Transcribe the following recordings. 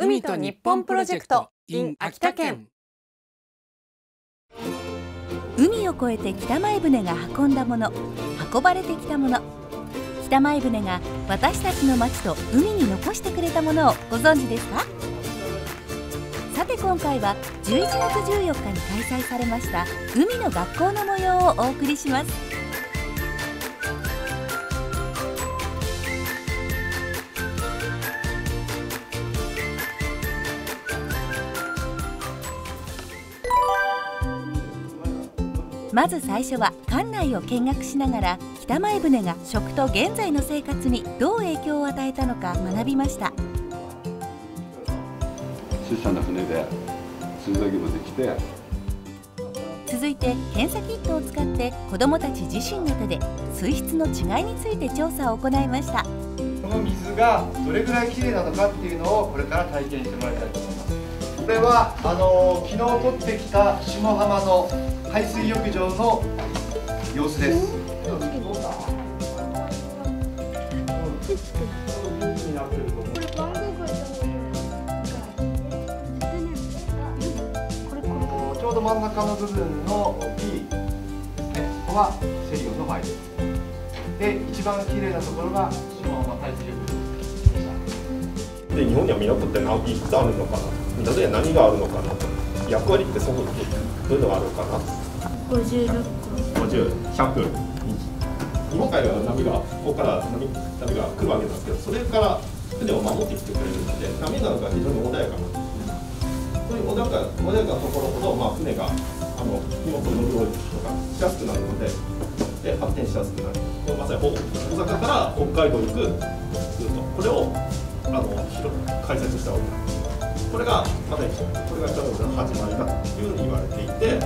海と日本プロジェクト in 秋田県。海を越えて北前船が運んだもの、運ばれてきたもの、北前船が私たちの町と海に残してくれたものをご存知ですか？さて今回は11月14日に開催されました海の学校の模様をお送りします。まず最初は館内を見学しながら北前船が食と現在の生活にどう影響を与えたのか学びました。小さな船で釣り道具もできて、続いて検査キットを使って子どもたち自身の手で水質の違いについて調査を行いました。この水がどれぐらいきれいなのかっていうのをこれから体験してもらいたいと思います。これは昨日取ってきた下浜の海水浴場の様子です。ちょうど真ん中の部分の B ですね。ここはセリオの前です。で、一番綺麗なところが下浜海水浴場でした。で、日本には港って何いくつあるのかな、港には何があるのかなと、役割ってそこにどういうのがあるのかな。50、100、日本海側の波がここから波が来るわけですけど、それから船を守ってきてくれるので、波なんか非常に穏やかな、そういう穏やかなところほど、まあ、船が荷物の量とかしやすくなるので、発展しやすくなる。まさに大阪から北海道に行くルート、これを開設したわけなんです。これが北前船の始まりだというふうに言われていて、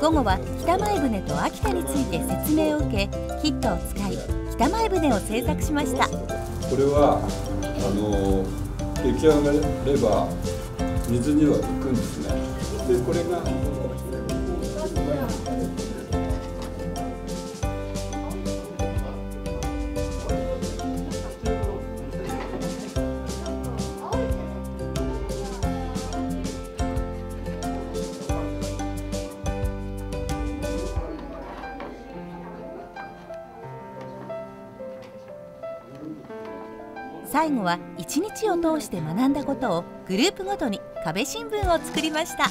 午後は北前船と秋田について説明を受け、キットを使い北前船を製作しました。これは出来上がれば水には浮くんですね。でこれが最後は一日を通して学んだことをグループごとに壁新聞を作りました。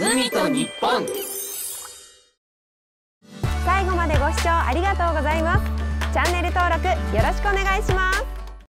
海と日本。最後までご視聴ありがとうございます。チャンネル登録よろしくお願いします。